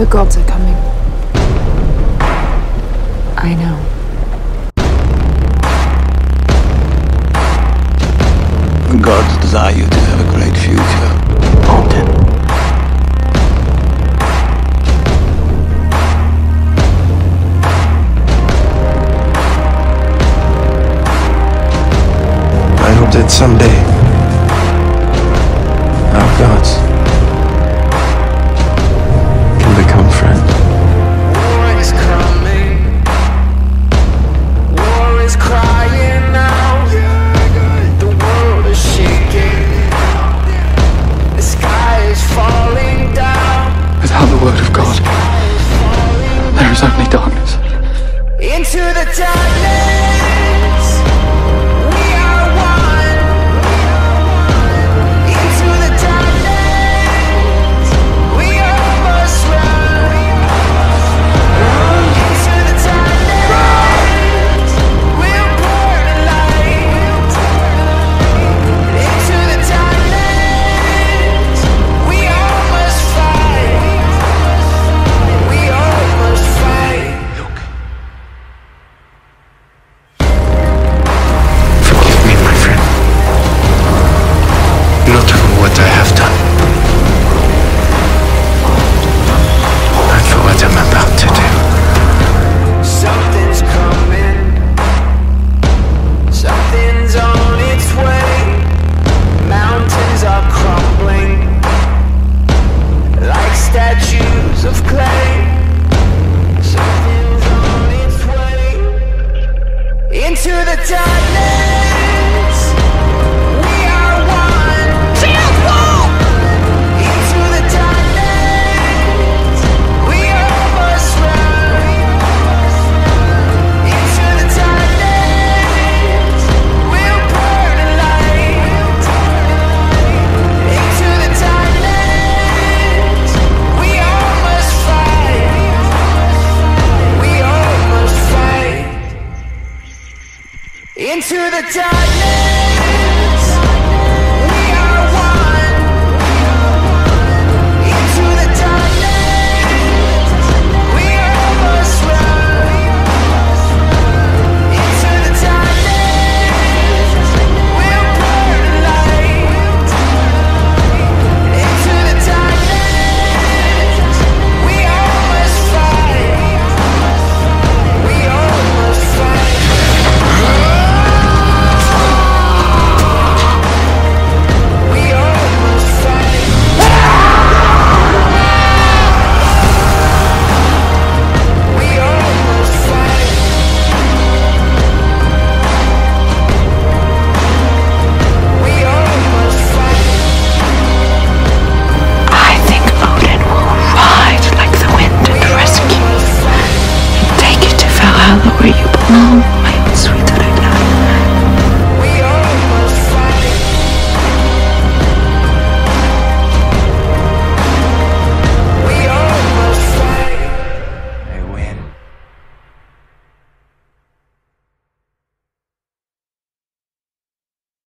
The gods are coming. I know. Gods desire you to have a great future. Alden. I hope that someday our gods can become friends. War is coming. War is crying out. The world is shaking. The sky is falling down. Without the word of God, there is only darkness. Into the darkness. We are one. Into the darkness. We are must run. Into the darkness. We'll pour the light. Into the darkness. We all must fight. We all must fight. Forgive me, my friend. Not for what I have done, but for what I'm about to do. Something's coming. Something's on its way. Mountains are crumbling like statues of clay. Something's on its way. Into the darkness. We are one. Into the darkness. We all must run. Into the darkness. We'll pour the light. Into the darkness. We all must fight. We all must fight. Into the darkness.